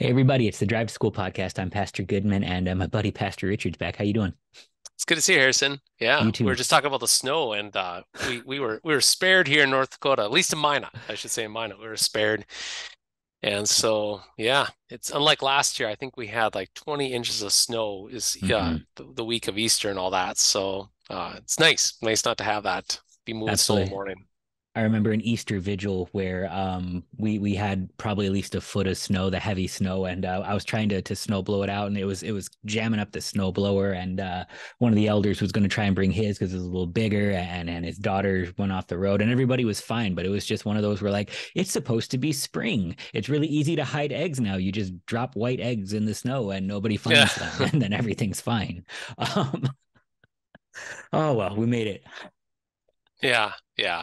Hey, everybody, it's the Drive to School podcast. I'm Pastor Goodman, and my buddy, Pastor Richard's back. How you doing? It's good to see you, Harrison. Yeah, you too. We were just talking about the snow, and we were spared here in North Dakota, at least in Minot. I should say in Minot, we were spared. And so, yeah, it's unlike last year. I think we had like 20 inches of snow the week of Easter and all that. So it's nice not to have that be moving Absolutely. Snow in the morning. I remember an Easter vigil where we had probably at least a foot of snow, the heavy snow, and I was trying to snow blow it out, and it was jamming up the snow blower, and one of the elders was going to try and bring his because it was a little bigger, and his daughter went off the road, and everybody was fine, but it was just one of those where, like, it's supposed to be spring. It's really easy to hide eggs now. You just drop white eggs in the snow, and nobody finds them, and then everything's fine. Oh, well, we made it. Yeah.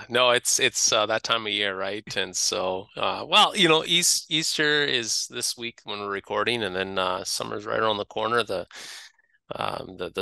No, it's that time of year, right? And so, Easter is this week when we're recording, and then summer's right around the corner. The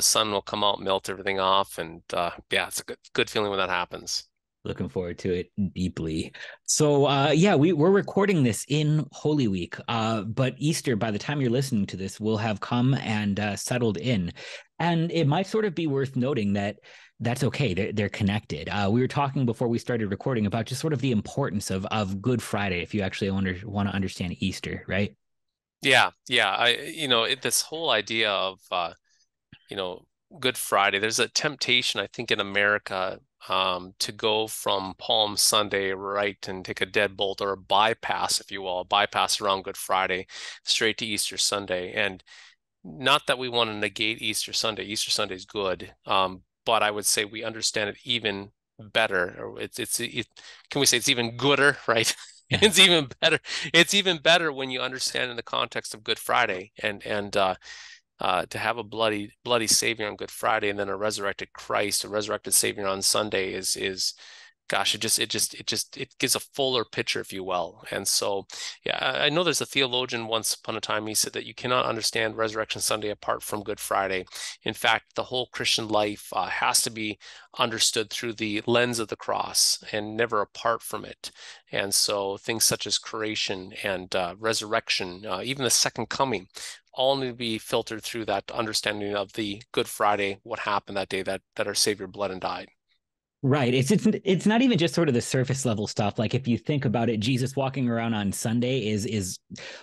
sun will come out, melt everything off, and it's a good feeling when that happens. Looking forward to it deeply. So, we're recording this in Holy Week, but Easter, by the time you're listening to this, will have come and settled in. And it might sort of be worth noting that that's okay. They're connected. We were talking before we started recording about just sort of the importance of Good Friday if you actually want to understand Easter, right? Yeah. This whole idea of, Good Friday, there's a temptation, I think, in America to go from Palm Sunday right and take a deadbolt or a bypass around Good Friday straight to Easter Sunday. And not that we want to negate Easter Sunday. Easter Sunday is good, but I would say we understand it even better. Or can we say it's even gooder, right? Yeah. It's even better. It's even better when you understand in the context of Good Friday and to have a bloody Savior on Good Friday and then a resurrected Christ, a resurrected Savior on Sunday is. Gosh, it gives a fuller picture, if you will. And so, yeah, I know there's a theologian once upon a time, he said that you cannot understand Resurrection Sunday apart from Good Friday. In fact, the whole Christian life has to be understood through the lens of the cross and never apart from it. And so things such as creation and resurrection, even the second coming, all need to be filtered through that understanding of the Good Friday, what happened that day that our Savior bled and died. Right. It's not even just sort of the surface level stuff. Like, if you think about it, Jesus walking around on Sunday is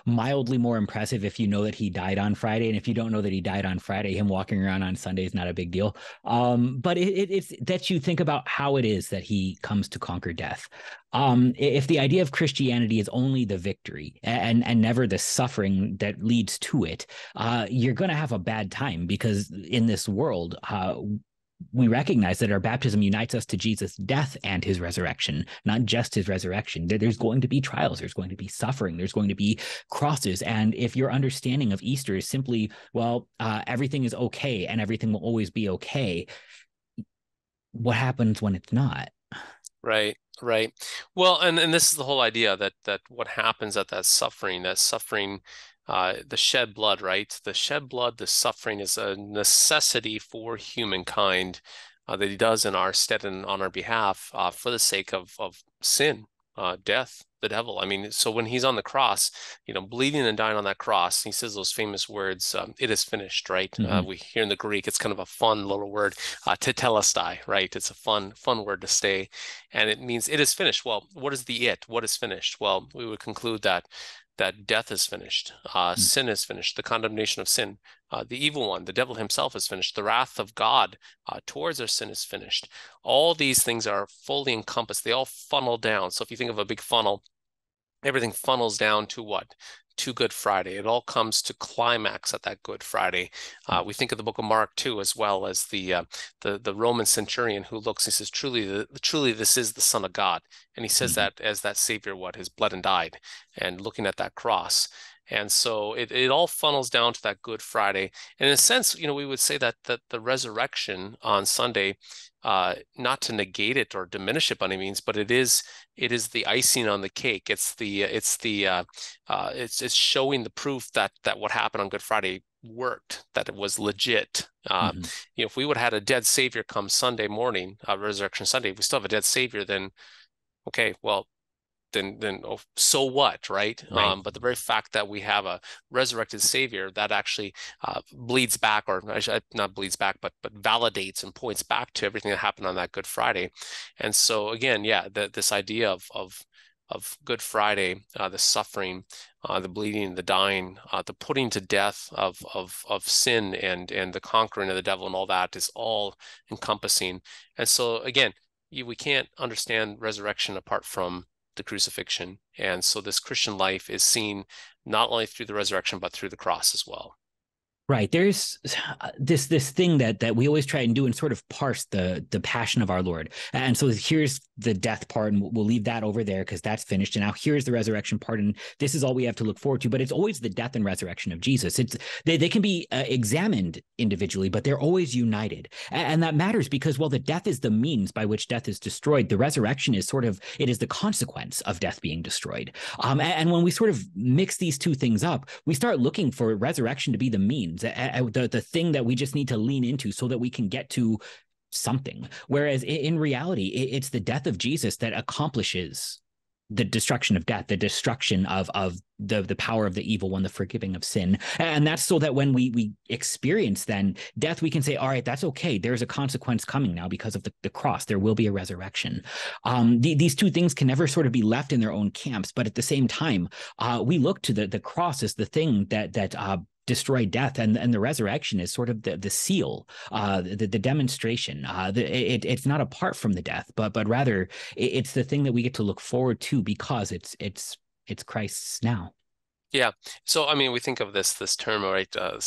mildly more impressive if you know that he died on Friday. And if you don't know that he died on Friday, him walking around on Sunday is not a big deal. But it's that you think about how it is that he comes to conquer death. If the idea of Christianity is only the victory and never the suffering that leads to it, you're going to have a bad time, because in this world, we recognize that our baptism unites us to Jesus' death and his resurrection, not just his resurrection. There's going to be trials. There's going to be suffering. There's going to be crosses. And if your understanding of Easter is simply, well, everything is okay and everything will always be okay, what happens when it's not? Right. Well, and this is the whole idea that what happens at that suffering, the shed blood, right? The shed blood, the suffering is a necessity for humankind that he does in our stead and on our behalf for the sake of sin, death, the devil. I mean, so when he's on the cross, bleeding and dying on that cross, he says those famous words, it is finished, right? Mm-hmm. We hear in the Greek, it's kind of a fun little word, tetelestai, right? It's a fun word to say. And it means it is finished. Well, what is the it? What is finished? Well, we would conclude that death is finished, sin is finished, the condemnation of sin, the evil one, the devil himself is finished, the wrath of God towards our sin is finished. All these things are fully encompassed. They all funnel down. So if you think of a big funnel, everything funnels down to what? To Good Friday. It all comes to climax at that Good Friday. We think of the book of Mark too, as well as the Roman centurion who looks, he says, truly, this is the Son of God. And he says that as that Savior, his blood and died, and looking at that cross. And so it all funnels down to that Good Friday. And in a sense, we would say that the resurrection on Sunday, not to negate it or diminish it by any means, but it is the icing on the cake. It's showing the proof that what happened on Good Friday worked, that it was legit. If we would have had a dead Savior come Sunday morning, Resurrection Sunday, if we still have a dead Savior, then okay, well, so what, right? Right. But the very fact that we have a resurrected Savior that actually bleeds back, or not bleeds back, but validates and points back to everything that happened on that Good Friday. And so again, yeah, this idea of Good Friday, the suffering, the bleeding, the dying, the putting to death of sin and the conquering of the devil and all that is all encompassing. And so again, we can't understand resurrection apart from the crucifixion. And so this Christian life is seen not only through the resurrection, but through the cross as well. Right. There's this thing that we always try and do and sort of parse the passion of our Lord. And so here's the death part, and we'll leave that over there because that's finished. And now here's the resurrection part, and this is all we have to look forward to. But it's always the death and resurrection of Jesus. They can be examined individually, but they're always united. And that matters because, well, the death is the means by which death is destroyed. The resurrection is it is the consequence of death being destroyed. And when we sort of mix these two things up, we start looking for resurrection to be the means. The thing that we just need to lean into so that we can get to something. Whereas in reality, it's the death of Jesus that accomplishes the destruction of death, the destruction of the power of the evil one, the forgiving of sin. And that's so that when we experience then death, we can say, all right, that's okay. There's a consequence coming now because of the cross. There will be a resurrection. These two things can never sort of be left in their own camps. But at the same time, we look to the cross as the thing that destroy death, and the resurrection is sort of the seal, the demonstration. It's not apart from the death, but rather it's the thing that we get to look forward to because it's Christ's now. Yeah. So I mean, we think of this term, right? Two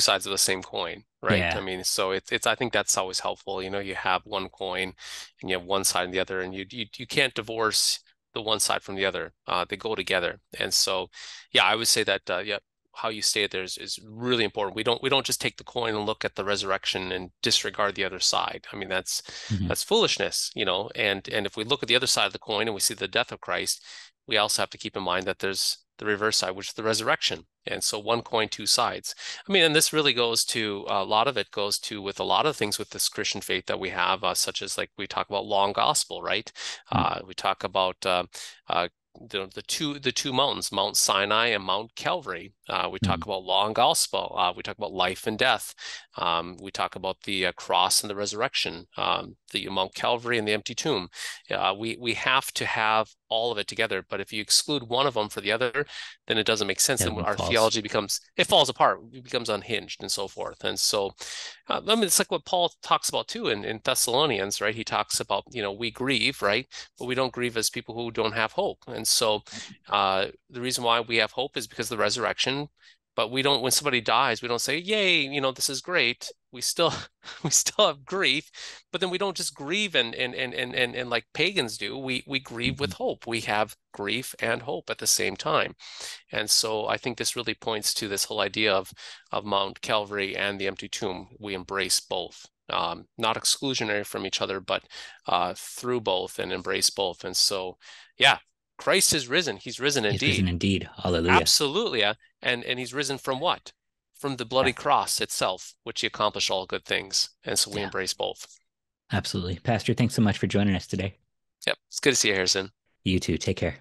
sides of the same coin, right? Yeah. I mean, so I think that's always helpful. You know, you have one coin, and you have one side and the other, and you can't divorce the one side from the other. They go together, and so yeah, I would say that how you say it there is really important. We don't just take the coin and look at the resurrection and disregard the other side. I mean, that's foolishness, you know. And if we look at the other side of the coin and we see the death of Christ, we also have to keep in mind that there's the reverse side, which is the resurrection. And so one coin, two sides. I mean, and this really goes to a lot of it goes to with a lot of things with this Christian faith that we have, such as like we talk about long gospel, right? We talk about the two mountains, Mount Sinai and Mount Calvary. We talk about law and gospel. We talk about life and death. We talk about the cross and the resurrection, the Mount Calvary and the empty tomb. We have to have all of it together. But if you exclude one of them for the other, then it doesn't make sense. And our theology falls apart. It becomes unhinged and so forth. And so, I mean, it's like what Paul talks about too in Thessalonians, right? He talks about, you know, we grieve, right? But we don't grieve as people who don't have hope. And so the reason why we have hope is because of the resurrection. But we don't, when somebody dies, we don't say, yay, you know, this is great. We still have grief, but then we don't just grieve and like pagans do. We grieve with hope. We have grief and hope at the same time. And so I think this really points to this whole idea of Mount Calvary and the empty tomb. We embrace both, not exclusionary from each other, but through both and embrace both. And so, yeah. Christ is risen. He's risen indeed. He's risen indeed. Hallelujah. Absolutely. And he's risen from what? From the bloody cross itself, which he accomplished all good things. And so we embrace both. Absolutely. Pastor, thanks so much for joining us today. Yep. It's good to see you, Harrison. You too. Take care.